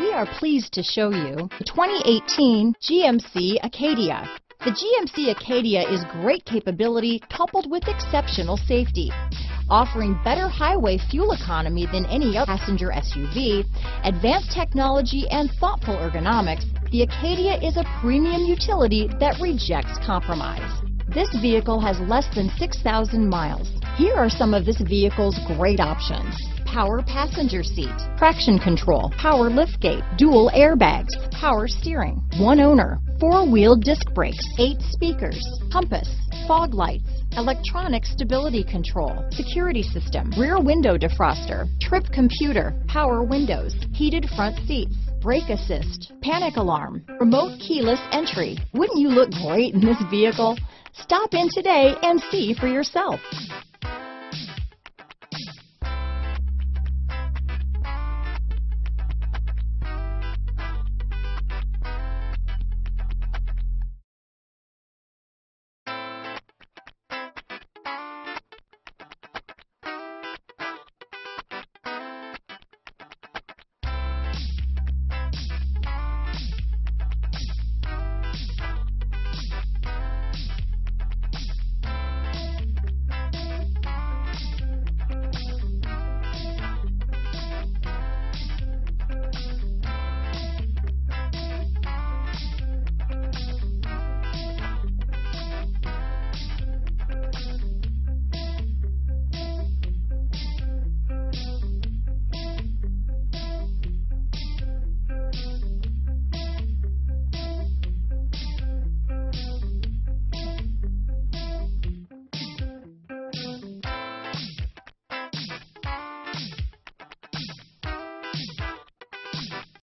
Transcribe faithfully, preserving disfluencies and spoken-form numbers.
We are pleased to show you the twenty eighteen G M C Acadia. The G M C Acadia is great capability coupled with exceptional safety. Offering better highway fuel economy than any other passenger S U V, advanced technology and thoughtful ergonomics, the Acadia is a premium utility that rejects compromise. This vehicle has less than six thousand miles. Here are some of this vehicle's great options. Power passenger seat, traction control, power liftgate, dual airbags, power steering, one owner, four-wheel disc brakes, eight speakers, compass, fog lights, electronic stability control, security system, rear window defroster, trip computer, power windows, heated front seats, brake assist, panic alarm, remote keyless entry. Wouldn't you look great in this vehicle? Stop in today and see for yourself.